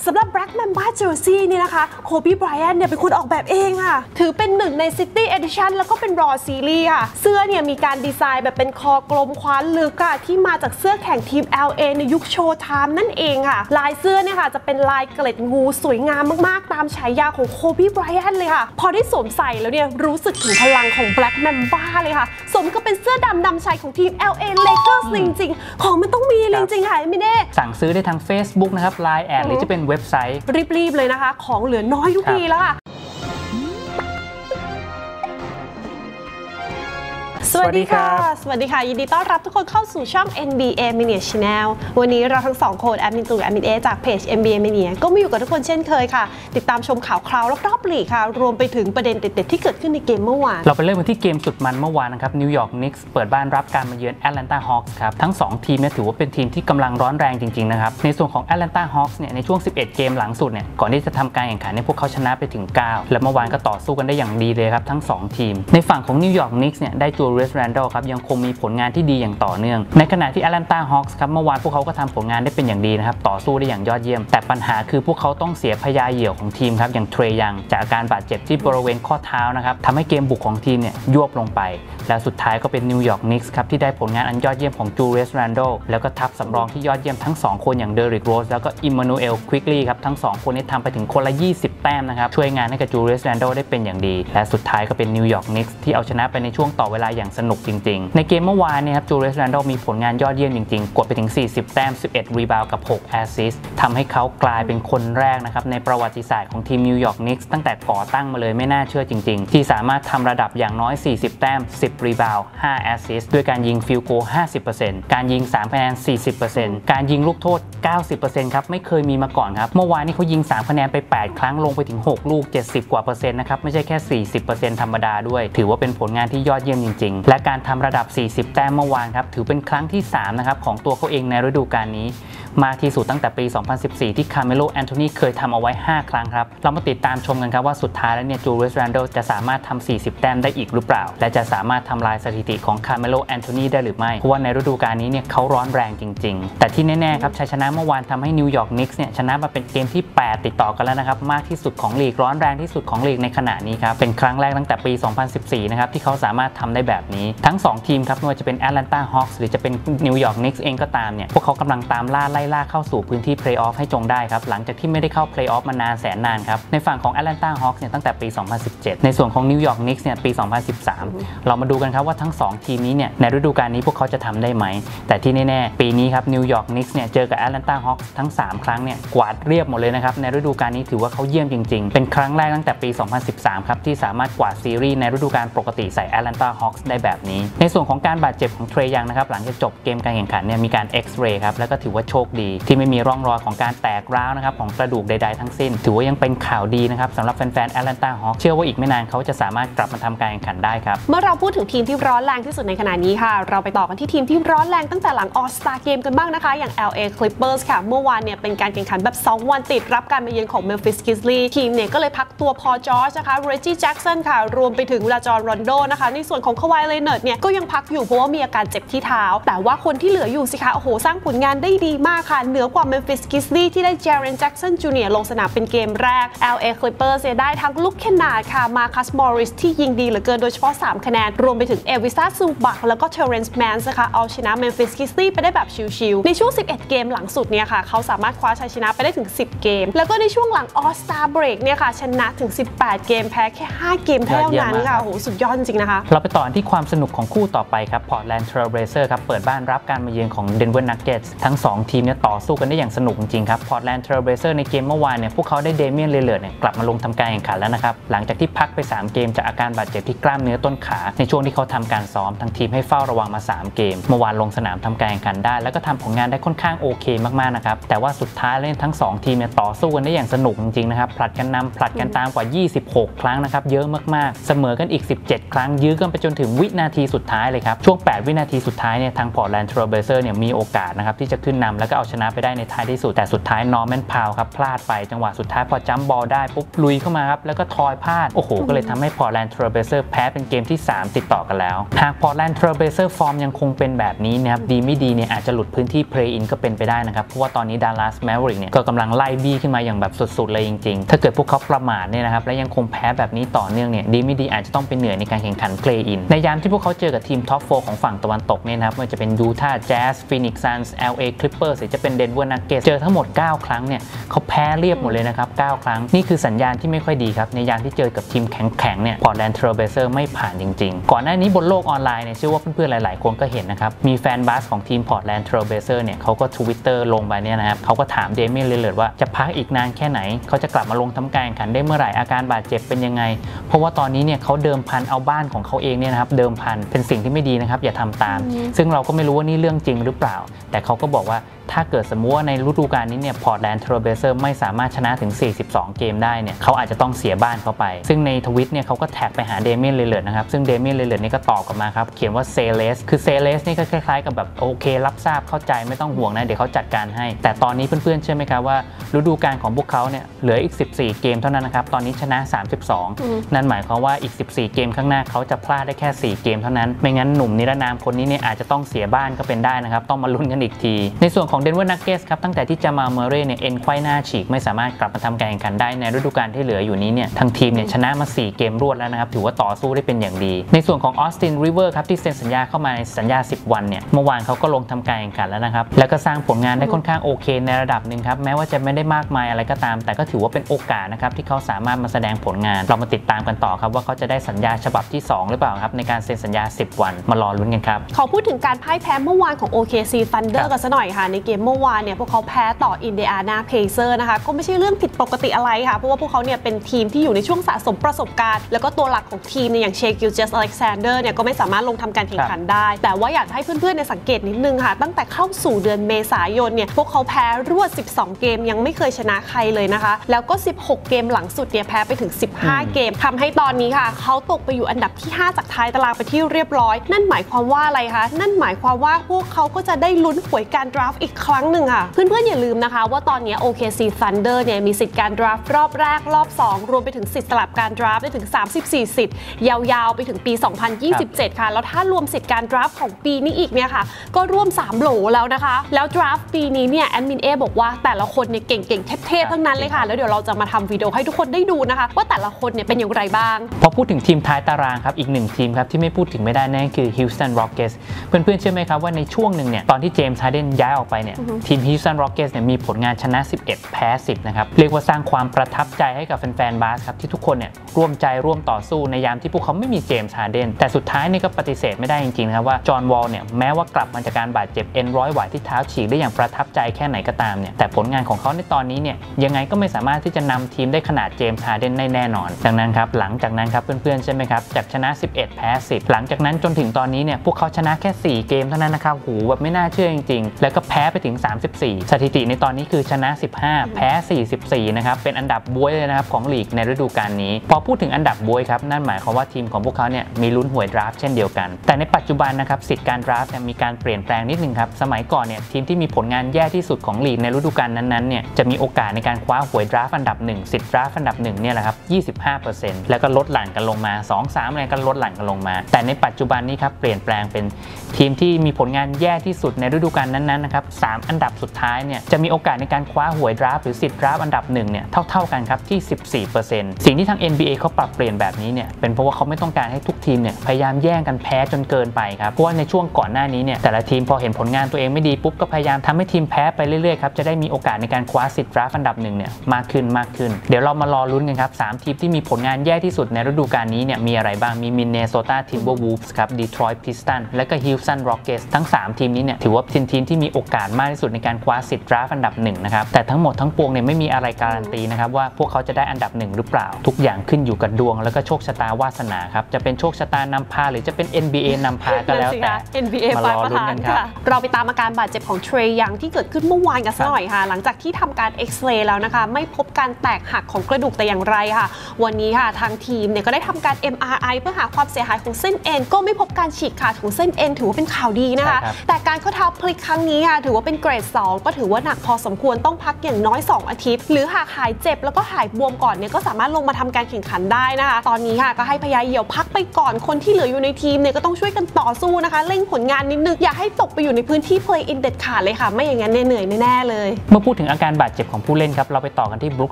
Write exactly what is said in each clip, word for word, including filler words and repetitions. สำหรับ Black Mamba Jersey นี่นะคะ Kobe Bryant เนี่ยเป็นคนออกแบบเองค่ะถือเป็นหนึ่งใน City Edition แล้วก็เป็น Raw Series ค่ะเสื้อเนี่ยมีการดีไซน์แบบเป็นคอกลมคว้านลึกค่ะที่มาจากเสื้อแข่งทีม แอล เอ ในยุคโชว์ไทม์นั่นเองค่ะลายเสื้อเนี่ยค่ะจะเป็นลายเกล็ดงูสวยงามมากๆตามฉายาของ Kobe Bryant เลยค่ะพอได้สวมใส่แล้วเนี่ยรู้สึกถึงพลังของ Black Mamba เลยค่ะสมกับเป็นเสื้อดำนำชายของทีม แอล เอ Lakers จริงๆของมันต้องมีจริงๆค่ะไม่แน่สั่งซื้อได้ทาง Facebook นะครับ ไลน์ แอด หรือจะเป็นเว็บไซต์รีบๆเลยนะคะของเหลือน้อยทุกทีแล้วค่ะสวัสดีค่ะสวัสดีค่ะยินดีต้อนรับทุกคนเข้าสู่ช่อง เอ็น บี เอ Mania Channel วันนี้เราทั้งสองคนแอดมินตู่แอดมินเอจากเพจ เอ็น บี เอ Mania ก็มาอยู่กับทุกคนเช่นเคยค่ะติดตามชมข่าวคราวรอบๆลีกค่ะรวมไปถึงประเด็นเด็ดๆที่เกิดขึ้นในเกมเมื่อวานเราไปเริ่มกันที่เกมสุดมันเมื่อวานนะครับ New York Knicks เปิดบ้านรับการมาเยือน Atlanta Hawks ครับทั้งสองทีมเนี่ยถือว่าเป็นทีมที่กำลังร้อนแรงจริงๆนะครับในส่วนของ Atlanta Hawks เนี่ยในช่วงสิบเอ็ดเกมหลังสุดเนี่ยก่อนที่จะทำการแข่งขันเนี่ยพวกเขาชนะไปถึงเก้าและเมื่อวานก็ต่อสู้กันได้อย่างดีเลยครับทั้งสองทีมในฝั่งของ New York Knicks เนี่ยได้จูเรียส แรนดัลล์ครับยังคงมีผลงานที่ดีอย่างต่อเนื่องในขณะที่ Atlanta Hawks ครับเมื่อวานพวกเขาก็ทำผลงานได้เป็นอย่างดีนะครับต่อสู้ได้อย่างยอดเยี่ยมแต่ปัญหาคือพวกเขาต้องเสียพยาเหี่ยวของทีมครับอย่างเทรย์ยังจากอาการบาดเจ็บที่บริเวณข้อเท้านะครับทำให้เกมบุกของทีมเนี่ยยวบลงไปและสุดท้ายก็เป็นนิวยอร์กนิกส์ครับที่ได้ผลงานอันยอดเยี่ยมของจูเรียส แรนดัลล์แล้วก็ทัพสำรองที่ยอดเยี่ยมทั้งสองคนอย่างเดริก โรสแล้วก็อิมมานูเอล ควิกลีย์ครับทั้งสองคนนี้ทำไปถึงคนละยี่สิบแต้มนะครับช่วยงานให้กับจูเรียส แรนดัลล์ได้เป็นอย่างดีและสุดท้ายก็เป็นนิวยอร์กนิกส์ที่เอาชนะไปในช่วงต่อเวลาอย่างสนุกจริงๆในเกมเมื่อวานเนี่ยครับจูเรียส แรนดัลล์มีผลงานยอดเยี่ยมจริงๆกดไปถึงสี่สิบแต้มสิบเอ็ดรีบาวด์กับหกแอสซิสต์ทำให้เขากลายเป็นคนแรกนะครับในประวัติศาสตร์ของทีมนิวยอร์กนิกส์ตั้งแต่ก่อตั้งมาเลยไม่น่าเชื่อจริงๆที่สามารถทำระดับอย่างน้อยสี่สิบแต้มสิบรีบาวด์ห้าแอสซิสต์ด้วยการยิงฟิลด์โกล ห้าสิบเปอร์เซ็นต์ การยิงสามคะแนน สี่สิบเปอร์เซ็นต์ การยิงลูกโทษ เก้าสิบเปอร์เซ็นต์ ครับไม่เคยมีมาก่อนครับเมื่อวานนี้เขายิงสามคะแนนไปแปดครั้งลงไปถึงหกลูกเจ็ดสิบกว่าเปอร์เซ็นต์นะครับไม่ใช่แค่สี่สิบเปอร์เซ็นต์ธรรมดาด้วยถือว่าเป็นผลงานที่ยอดเยี่ยมจริงๆและการทำระดับสี่สิบแต้มเมื่อวานครับถือเป็นครั้งที่สามนะครับของตัวเขาเองในฤดูกาลนี้มากที่สุดตั้งแต่ปีสองพันสิบสี่ที่คาร์เมโลแอนโทนีเคยทำเอาไว้ห้าครั้งครับเรามาติดตามชมกันครับว่าสุดท้ายแล้วเนี่ยจูเรียส แรนดัลล์จะสามารถทำสี่สิบแต้มได้อีกหรือเปล่าและจะสามารถทำลายสถิติของคาร์เมโลแอนโทนีได้หรือไม่เพราะว่าในฤดูกาลนี้เนี่ยเขาร้อนแรงจริงๆแต่ที่แน่ๆครับชัยชนะเมื่อวานทำให้นิวยอร์กนิกส์เนี่ยชนะมาเป็นเกมที่แปดติดต่อกันแล้วนะครับมากที่สุดของลีกร้อนแรงที่สุดของลีกในขณะนี้ครับเป็นครั้งแรกตั้งแต่ปีสองพันสิบสี่นะครับที่เขาสามารถทำได้แบบนี้ทั้งสองทีมครับไม่ว่าจะเป็น Atlanta Hawks หรือจะเป็น New York Knicks เองก็ตามเนี่ยพวกเขากำลังตามล่าไล่ล่าเข้าสู่พื้นที่เพลย์ออฟให้จงได้ครับหลังจากที่ไม่ได้เข้าเพลย์ออฟมานานแสนนานครับในฝั่งของ Atlanta Hawks เนี่ยตั้งแต่ปีสองพันสิบเจ็ดในส่วนของ New York Knicks เนี่ยปีสองพันสิบสามเรามาดูกันครับว่าทั้งสองทีมนี้เนี่ยในฤดูกาลนี้พวกเขาจะทำได้ไหมแต่ที่แน่ๆปีนี้ครับ New York Knicks เนี่ยเจอกับ Atlanta Hawks ทั้งสามครั้งเนี่ยกวาดเรียบหมดเลยนะครับในฤดูกาลนี้ถือว่าเขาเยี่ยมจริงๆเป็นครั้งแรกตั้งแต่ปีสองพันสิบสามครับที่สามารถกวาดซีรีส์ในฤดูกาลปกติใส่ Atlanta Hawks ได้แบบนี้ในส่วนของการบาดเจ็บของเทรย์ยังนะครับหลังจากจบเกมการแข่งขันเนี่ยมีการเอ็กซเรย์ครับแล้วก็ถือว่าโชคดีที่ไม่มีร่องรอยของการแตกร้าวนะครับของกระดูกใดๆทั้งสิ้นถือว่ายังเป็นข่าวดีนะครับสำหรับแฟนๆ Atlanta Hawks เชื่อว่าอีกไม่นานเขาจะสามารถกลับมาทำการแข่งขันได้ครับเมื่อเราพูดถึงทีมที่ร้อนแรงที่สุดในขณะนี้ค่ะเราไปต่อกันที่ทีมที่ร้อนแรงตั้งแต่หลัง All Star Game กันบ้างนะคะอย่าง แอล เอ Clippers ค่ะเมื่อวานเนี่ยเป็นการแข่งขันแบบสองวันติดรับการมาเยือนของ Memphis Grizzlies ทีมเนี่ยก็เลยพักตัวพอจอร์จนะคะ Reggie Jackson ค่ะรวมไปถึงลาจอร์รอนโดนะคะในส่วนของ Kawhi Leonard เนี่ยก็ยังพักอยู่เพราะว่ามีอาการเจ็บที่เท้าแต่ว่าคนที่เหลืออยู่สิคะโอ้โหสร้างผลงานได้ดีมากค่ะเหนือกว่า Memphis Grizzlies ที่ได้ Jaren Jackson จูเนียร์ ลงสนามเป็นเกมแรก แอล เอ Clippers ได้ทั้งลูกขนาดค่ะ Marcus Morris ที่ยิงดีเหลือเกินโดยเฉพาะสามคะแนนรวมไปถึง Evisa Zubac แล้วก็ Terrence Mann นะคะเอาชนะ Memphis Grizzlies ไปได้แบบชิวๆในช่วงสิบเอ็ดเกมหลังสุดเนี่ยค่ะเขาสามารถคว้าชัยชนะไปได้ถึงสิบเกมแล้วก็ในช่วงหลัง All Star Break เนี่ยค่ะชนะถึงสิบแปดเกมแพ้แค่ห้าเกมเท่านั้นค่ะโอ้โหสุดยอดจริงนะคะเราไปต่อที่ความสนุกของคู่ต่อไปครับ Portland Trail Blazers ครับเปิดบ้านรับการมาเยือนของ Denver Nuggets ทั้งสองทีมเนี่ยต่อสู้กันได้อย่างสนุกจริงครับ Portland Trail Blazers ในเกมเมื่อวานเนี่ยพวกเขาได้เดเมียน เลลาร์ดเนี่ยกลับมาลงทำการแข่งขันแล้วนะครับหลังจากที่พักไปสามเกมจากอาการบาดเจ็บที่กล้ามเนื้อต้นขาในช่วงที่เขาทำการซ้อมทั้งทีมให้เฝ้าระวังมาสามเกมเมื่อวานลงสนามทำการแข่งขันได้แล้วก็ทำผลงานได้ค่อนข้างโอเคมากๆนะครับแต่ว่าสุดท้ายแล้วทั้งสองทีมเนี่ยต่อสู้กันได้อย่างสนุกจริงนะครับผลัดกันนำผลัดกันตามกว่ายี่สิบหกครั้งนะครับเยอะมากๆเสมอกันอีกสิบเจ็ดครั้งยื้อกันไปจนถึงวินาทีสุดท้ายเลยครับช่วงแปดวินาทีสุดท้ายเนี่ยทาง Portland Trail Blazers เนี่ยมีโอกาสนะครับที่จะขึ้นนำแล้วก็ เอาชนะไปได้ในท้ายที่สุดแต่สุดท้ายนอร์แมนพาวครับพลาดไปจังหวะสุดท้ายพอจัมบอลได้ปุ๊บลุยเข้ามาครับแล้วก็ทอยพลาดโอ้โหก็เลยทำให้พอร์ตแลนด์เทรลเบเซอร์แพ้เป็นเกมที่สามติดต่อกันแล้วหากพอร์ตแลนด์เทรลเบเซอร์ฟอร์มยังคงเป็นแบบนี้นะครับดีไม่ดีเนี่ยอาจจะหลุดพื้นที่เพลย์อินก็เป็นไปได้นะครับเพราะว่าตอนนี้ดัลลัสแมวริกเนี่ยก็กำลังไล่บี้ขึ้นมาอย่างแบบสุดๆเลยจริงๆถ้าเกิดพวกเขาประมาทเนี่ยนะครับและยังคงแพ้แบบนี้ต่อเนื่องเนี่ยดีไม่ดีอาจจะต้องเป็นเหนื่อยในการแข่งขันเพลย์อินในยามที่พวกเขาเจอกับทีมท็อปโฟร์ของฝั่งตะวันตกเนี่ยนะครับไม่ว่าจะเป็นยูทาห์แจ๊สฟีนิกซ์ซันส์ แอล เอ คลิปเปอร์หรือจะเป็นเดนเวอร์นักเก็ตเจอทั้งหมดเก้าครั้งเนี่ยเขาแพ้เรียบหมดเลยนะครับเก้าครั้งนี่คือสัญญาณที่ไม่ค่อยดีครับในยามที่เจอกับทีมแข็งๆเนี่ยพอร์ตแลนด์เทรลเบเซอร์ไม่ผ่านจริงๆก่อนหน้านี้บนโลกออนไลน์เนี่ยเชื่อว่าเพื่อนๆหลายๆคนก็เห็นนะครับมีแฟนบาสของทีมพอร์ตแลนด์เทรลเบเซอร์เนี่ยเขาก็ ทวิตเตอร์ ลงไปเนี่ยนะครับเขาก็ถามเดเมียน ลิลลาร์ดว่าจะพักอีกนานแค่ไหนเขาจะกลับมาลงทำการแข่งขันได้เมื่อไหร่อาการบาดเจ็บเป็นยังไงเพราะว่าตอนนี้เนี่ยเขาเดิมพันเอาบ้านของเขาเองเนี่ยนะครับเดิมพันเป็นสิ่งที่ไม่ดีนะครับอย่าทำตามซึ่งเราก็ไม่รู้ว่านี่เรื่องจริงหรือเปล่าแต่เขาก็บอกว่าถ้าเกิดสมมติว่าในฤดูกาลนี้เนี่ยพอร์ตแลนด์เทรลเบเซอร์ไม่สามารถชนะถึงสี่สิบสองเกมได้เนี่ยเขาอาจจะต้องเสียบ้านเข้าไปซึ่งในทวิตเนี่ยเขาก็แท็กไปหาเดเมียน ลิลลาร์ดนะครับซึ่งเดเมียน ลิลลาร์ดนี่ก็ตอบกลับมาครับเขียนว่าเซเลสคือเซเลสนี่ก็คล้ายๆกับแบบโอเครับทราบเข้าใจไม่ต้องห่วงนะเดี๋ยวเขาจัดการให้แต่ตอนนี้เพื่อนๆเชื่อไหมครับว่าฤดูกาลของพวกเขาเนี่ยเหลืออีกสิบสี่เกมเท่านั้นนะครับตอนนี้ชนะสามสิบสองนั่นหมายความว่าอีกสิบสี่เกมข้างหน้าเขาจะพลาดได้แค่สี่เกมเท่านั้นไม่งั้นหนุ่มนิรนามคนนี้เนี่ยอาจจะต้องเสียบ้านก็เป็นได้นะครับต้องมาลุ้นกันอีกทีในส่วนของเดนเวอร์นักเก็ตส์ครับตั้งแต่ที่จะมาเมเร่เนี่ยเอ็นไขว้หน้าฉีกไม่สามารถกลับมาทำการแข่งขันได้ในฤดูกาลที่เหลืออยู่นี้เนี่ยทางทีมเนี่ยชนะมาสี่เกมรวดแล้วนะครับถือว่าต่อสู้ได้เป็นอย่างดีในส่วนของออสตินริเวอร์ครับที่เซ็นสัญญาเข้ามาในสัญญาสิบวันเนี่ยเมื่อวานเขาก็ลงทำการแข่งขันแล้วนะครับแล้วก็สร้างผลงานได้ค่อนข้างโอเคในระดับหนึ่งครับแม้ว่าจะไม่ได้มากมายอะไรก็ตามแต่ก็ถือว่าเป็นโอกาสนะครับที่เขาสามารถมาแสดงผลงานเรามาติดตามกันต่อครับว่าเขาจะได้สัญญาฉบับที่สองหรือเปล่าครับในการเซ็นสัญญาสิบวันมารอลุ้นกันครับขอพูดถึงการพ่ายแพ้เมื่อวานของ โอ เค ซี Thunder กันซะหน่อยค่ะในเกมเมื่อวานเนี่ยพวกเขาแพ้ต่อ Indiana Pacers นะคะก็ไม่ใช่เรื่องผิดปกติอะไรค่ะเพราะว่าพวกเขาเนี่ยเป็นทีมที่อยู่ในช่วงสะสมประสบการณ์แล้วก็ตัวหลักของทีมเนี่ยอย่างเชกิลเจสอเล็กซานเดอร์เนี่ยก็ไม่สามารถลงทำการแข่งขันได้แต่ว่าอยากให้เพื่อนๆในสังเกตนิดนึงค่ะตั้งแต่เข้าสู่เดือนเมษายนเนี่ยพวกเขาแพ้รวดสิบสองเกมยังไม่เคยชนะใครเลยนะคะแล้วก็สิบหกเกมหลังสุดเนี่ยแพ้ไปถึงสิบห้าเกมทำให้ตอนนี้ค่ะเขาตกไปอยู่อันดับที่ห้าจากท้ายตารางไปที่เรียบร้อยนั่นหมายความว่าอะไรคะนั่นหมายความว่าพวกเขาก็จะได้ลุ้นหวยการดราฟต์อีกครั้งหนึ่งค่ะเพื่อนๆอย่าลืมนะคะว่าตอนนี้ โอ เค ซี Thunder เนี่ยมีสิทธิ์การดราฟต์รอบแรกรอบสองรวมไปถึงสิทธิ์สลับการดราฟต์ได้ถึงสามสิบสี่สิทธิ์ยาวๆไปถึงปีสองพันยี่สิบเจ็ดค่ะแล้วถ้ารวมสิทธิ์การดราฟต์ของปีนี้อีกเนี่ยค่ะก็ร่วมสามโหลแล้วนะคะแล้วดราฟต์ปีนี้เนี่ยแอดมินเอบอกว่าแต่ละคนเนี่ยเก่งๆเทพๆทั้งนั้นเลยค่ะแล้วเดี๋ยวเราจะมาทำวิดีโอให้ทุกคนได้ดูนะคะว่าแต่ละคนเนี่ยเป็นอย่างไรบ้างพอพูดถึงทีมท้ายตารางครับอีกหนึ่งทีมครับที่ไม่พูดถึงไม่ได้นั่นคือ Houston Rockets เพื่อนๆเชื่อไหมครับว่าในช่วงหนึ่งเนี่ยตอนที่เจมส์ฮาร์เดนย้ายออกไปเนี่ยทีม Houston Rockets เนี่ยมีผลงานชนะสิบเอ็ดแพ้สิบนะครับเรียกว่าสร้างความประทับใจให้กับแฟนๆบาสครับที่ทุกคนเนี่ยร่วมใจร่วมต่อสู้ในยามที่พวกเขาไม่มีเจมส์ฮาร์เดนแต่สุดท้ายนี่ก็ปฏิเสธไม่ได้จริงๆครับว่าจอห์นวอลเนี่ยแม้ว่ากลับมาจากการบาดเจ็บเอ็นร้อยหวายที่เท้าฉีกได้อย่างประทับใจแค่ไหนก็ตามเนี่ยแต่ผลงานของเขาในตอนนี้เนี่ยยังไงก็ไม่สามารถที่จะนำทีมได้ขนาดเจมส์ฮาร์เดนได้แน่นอนดังนั้นครับหลังจากนั้นครับเพื่อนๆใช่ไหมครับจากชนะสิบเอ็ดแพ้สิบหลังจากนั้นจนถึงตอนนี้เนี่ยพวกเขาชนะแค่สี่เกมเท่านั้นนะครับหูแบบไม่น่าเชื่อจริงๆแล้วก็แพ้ไปถึงสามสิบสี่สถิติในตอนนี้คือชนะสิบห้าแพ้สี่สิบสี่นะครับเป็นอันดับบวยเลยนะครับของลีกในฤดูกาลนี้พอพูดถึงอันดับบวยครับนั่นหมายความว่าทีมของพวกเขาเนี่ยมีลุ้นหวยดราฟเช่นเดียวกันแต่ในปัจจุบันนะครับสิทธิ์การดราฟเนี่ยมีการเปลี่ยนแปลงนิดนึงครับสมัยก่อนเนี่ยทีมที่มีผลงานแย่ที่สุดของลีกในฤดูกาลนั้นๆเนี่ยจะมีโอกาสในการคว้าหวยดราฟอันดับหนึ่งสิทธิ์ดราฟอันดับหนึ่งเนี่ยแหละครับ ยี่สิบห้าเปอร์เซ็นต์ แล้วก็ลดหลั่นกันลงมาสอง สามอะไรกันลดหลั่นกันลงมาแต่ในปัจจุบันนี้ครับเปลี่ยนแปลงเป็นทีมที่มีผลงานแย่ที่สุดในฤดูกาลนั้นๆนะครับสามอันดับสุดท้ายเนี่ยจะมีโอกาสในการคว้าหวยดราฟหรือสิทธิ์ดราฟอันดับหนึ่งเนี่ยเท่าๆกันครับที่ สิบสี่เปอร์เซ็นต์ สิ่งที่ทาง เอ็น บี เอ เขาปรับเปลี่ยนแบบนี้เนี่ยเป็นเพราะว่าเขาไม่ต้องการให้ทุกทีมเนี่ยพยายามแย่งกันแพ้จนเกินไปครับเพราะว่าในช่วงก่อนหน้านี้เนี่ยแต่ละทีมพอเห็นผลงานตัวเองไม่ดีปุ๊บก็พยายามทำให้ทีมแพ้ไปเรื่อยๆครับจะได้มีโอกาสในการคว้าสิทธิ์ดราฟอันดับหนึ่งเนี่ยมากขึ้นมากขึ้นเดี๋ยวเรามารอลุ้นกันครับสามทีมที่มีผลงานแย่ที่สุดในฤดูกาลนี้เนี่ยมีอะไรบ้างมี Minnesota Timberwolves ครับ Detroit Pistons และก็ Houston Rockets ทั้งสามทีมนี้เนี่ยถือว่าเป็นทีมที่มีโอกาสมากที่สุดในการคว้าสิทธิ์ดราฟอันดับหนึ่งนะครับแต่ทั้งหมดทั้งปวงเนี่ยไม่มีอะไรการันตีนะครับว่าพวกเขาจะได้อันดับหนึ่งหรือเปล่าทุกอย่างขึ้นอยู่กับดวงแล้วก็โชคชะตาวาสนาครับจะเป็นโชคชะตานำพาหรือจะเป็น เอ็น บี เอ นำพาก็แล้วแต่ เอ็น บี เอ มารอลุ้นกันครับเราไปตามอาการบาดเจ็บของเทรย์ยังที่เกิดขึ้นเมื่อวานกันสักหน่อยค่ะหลังจากที่ทำการเอ็กซเรย์แล้วนะคะไม่พบการแตกหักของกระดูกแต่อย่างไรค่ะวันนี้ค่ะทางทีมเนี่ยก็ได้ทำการ เอ็ม อาร์ ไอ เพื่อหาความเสียหายของเส้นเอ็นก็ไม่พบการฉีกขาดของเส้นเอ็นถือว่าเป็นข่าวดีนะคะแต่การข้อเท้าพลิกครั้งนี้ค่ะถือว่า ว่าเป็นเกรดสองก็ถือว่าหนักพอสมควรต้องพักอย่างน้อยสองอาทิตย์หรือหากหายเจ็บแล้วก็หายบวมก่อนเนี่ยก็สามารถลงมาทำการแข่งขันได้นะคะตอนนี้ค่ะก็ให้พยาเหี่ยวพักไปก่อนคนที่เหลืออยู่ในทีมเนี่ยก็ต้องช่วยกันต่อสู้นะคะเร่งผลงานนิดนึงอย่าให้ตกไปอยู่ในพื้นที่เพลย์อินเด็ดขาดเลยค่ะไม่อย่างนั้นเหนื่อยแน่เลยเมื่อพูดถึงอาการบาดเจ็บของผู้เล่นครับเราไปต่อกันที่บรุก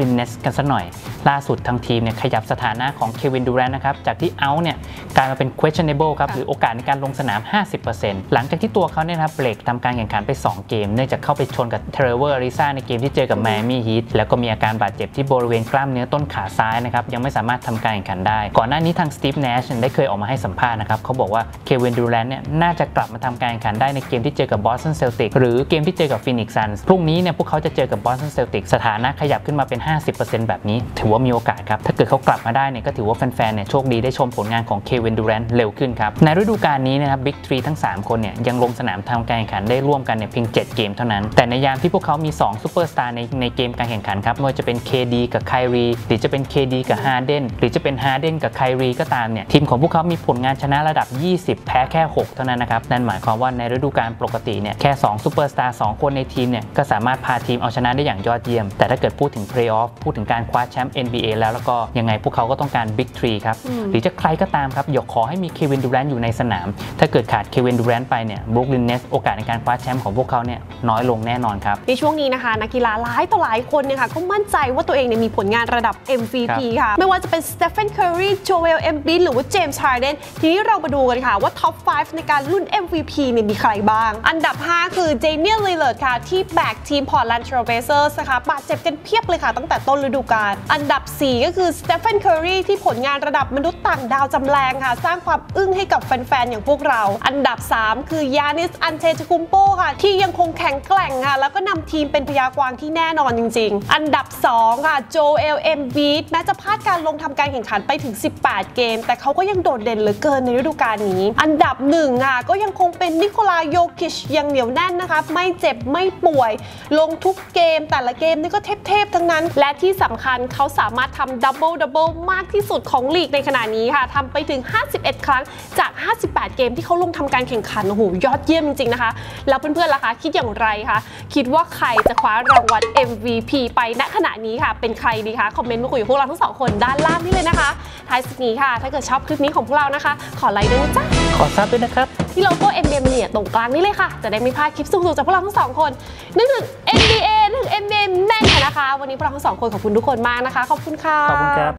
ลินเนสกันสักหน่อยล่าสุดทางทีมเนี่ยขยับสถานะของเควินดูแรนต์นะครับจากที่เอาเนี่ยกลายมาเป็น questionable ครับหรือโอกาสในการลงสนาม ห้าสิบเปอร์เซ็นต์ หลังจากที่ตัวเขาเนี่ยนะครับเบรกทำการแข่งขันไปสองเกมเนื่องจากเข้าไปชนกับเทรเวอร์อาริซาในเกมที่เจอกับไมอามี่ฮีทแล้วก็มีอาการบาดเจ็บที่บริเวณกล้ามเนื้อต้นขาซ้ายนะครับยังไม่สามารถทำการแข่งขันได้ก่อนหน้านี้ทางสตีฟ แนชได้เคยออกมาให้สัมภาษณ์นะครับเขาบอกว่าเควินดูแรนต์เนี่ยน่าจะกลับมาทำการแข่งขันได้ในเกมที่เจอกับบอสตันเซลติกหรือเกมที่เจอกับฟีนิกซ์ซันส์พรุ่งนี้เนี่ยพวกเขาจะเจอกับบอสตันเซลติกสถานะขยับขึ้นมาเป็น ห้าสิบเปอร์เซ็นต์ แบบนี้ถือว่ามีโอกาสครับถ้าเกิดเขากลับมาได้เนี่ยก็ถือว่าแฟนๆเนี่ยโชคดีได้ชมผลงานของเควินดูแรนต์เร็วขึ้นครับในฤดูกาลนี้นะครับบิ๊กทรีทั้งสามคนเนี่ยยังลงสนามทำการแข่งขันได้ร่วมกันเนี่ยเพียงเจ็ดเกมเท่านั้นแต่ในยามที่พวกเขามีสองซูเปอร์สตาร์ในในเกมการแข่งขันครับไม่ว่าจะเป็น เค ดี กับไคลีหรือจะเป็น เค ดี กับฮาร์เดนหรือจะเป็นฮาร์เดนกับไคลีก็ตามเนี่ยทีมของพวกเขามีผลงานชนะระดับยี่สิบแพ้แค่หกเท่านั้นนะครับนั่นหมายความว่าในฤดูกาลปกติเนี่ยแค่สองซูเปอร์สตาร์สองคนในทีมเนี่ยก็สามารถพาทีมเอาชนะได้อย่างยอดเยี่ยมแต่ถ้าเกิดพูดถึงเพลย์ออฟพูดถึงการคว้าแชมป์ เอ็น บี เอ แล้วแล้วก็ยังไงพวกเขาก็ต้องการ บิ๊กทรี ครับหรือจะใครก็ตามครับอย่าขอให้มีเควินดูแรนต์อยู่ในสนามถ้าเกิดขาดเควินดูแรนต์ไปเนี่ยบรุกลินเนสโอกาสในการคว้าแชมป์ของพวกเขาเนี่ยน้อยลงแน่นอนครับในช่วงนี้นะคะนักกีฬาหลายต่อหลายคนเนี่ยค่ะก็มั่นใจว่าตัวเองเนี่ยมีผลงานระดับ เอ็ม วี พี ค่ะไม่ว่าจะเป็นสเตฟเฟน เคอร์รี โจเอล เอ็มบีนหรือว่าเจมส์ ฮาร์เดนทีนี้เรามาดูกันค่ะว่าท็อปไฟว์ในการรุ่น เอ็ม วี พี เนี่ยมีใครบ้างอันดับห้าคือเดเนียล ลิลลาร์ดค่ะที่แบกทีมพอร์ตแลนด์เทรลเบลเซอร์สค่ะบาดเจ็บกันเพียบเลยค่ะตั้งแต่ต้นฤดูกาลอันดับสี่ก็คือสเตฟเฟน เคอร์รีที่ผลงานระดับมนุษย์ต่างดาวจำแรงค่ะสร้างความอึ้งให้กับแฟนๆอย่างพวกเราอันดับสามคือยานิส อันเทตคุมโปค่ะที่ยังคงแข็งแกร่งค่ะแล้วก็นำทีมเป็นพยากรที่แน่นอนจริงๆอันดับสองค่ะโจเอล เอ็มบีนแม้จะพลาดการลงทำการแข่งขันไปถึงสิบแปดเกมแต่เขาก็ยังโดดเด่นเหลือเกินในฤดูกาลนี้อันดับหนึ่งค่ะก็ยังคงเป็นนิโคลาโยคิชยังเหนียวแน่นนะคะไม่เจ็บไม่ป่วยลงทุกเกมแต่ละเกมนี่ก็เทพๆทั้งนั้นและที่สำคัญเขาสามารถทำดับเบิลดับเบิลมากที่สุดของลีกในขณะนี้ค่ะทำไปถึงห้าสิบเอ็ดครั้งจากห้าสิบแปดเกมที่เขาลงทำการแข่งขันโอ้โหยอดเยี่ยมจริงๆนะคะแล้วเพื่อนๆล่ะคะคิดอย่างไรคะคิดว่าใครจะคว้ารางวัล เอ็ม วี พี ไปณขณะนี้ค่ะเป็นใครดีคะคอมเมนต์มาคุยกับพวกเราทั้งสองคนด้านล่างนี่เลยนะคะท้ายสุดนี้ค่ะถ้าเกิดชอบคลิปนี้ของพวกเรานะคะขอไลค์ด้วยนะจ๊ะขอซับด้วยนะครับที่โลโก้ เอ็น บี เอ เนี่ยตรงกลางนี่เลยค่ะจะได้ไม่พลาดคลิปสุดๆจากพวกเราทั้งสองคนนึกถึง เอ็น บี เอ นึกถึง เอ็น บี เอ แน่นเลยนะคะวันนี้พวกเราทั้งสองคนขอบคุณทุกคนมากนะคะขอบคุณค่ะขอบคุณครับ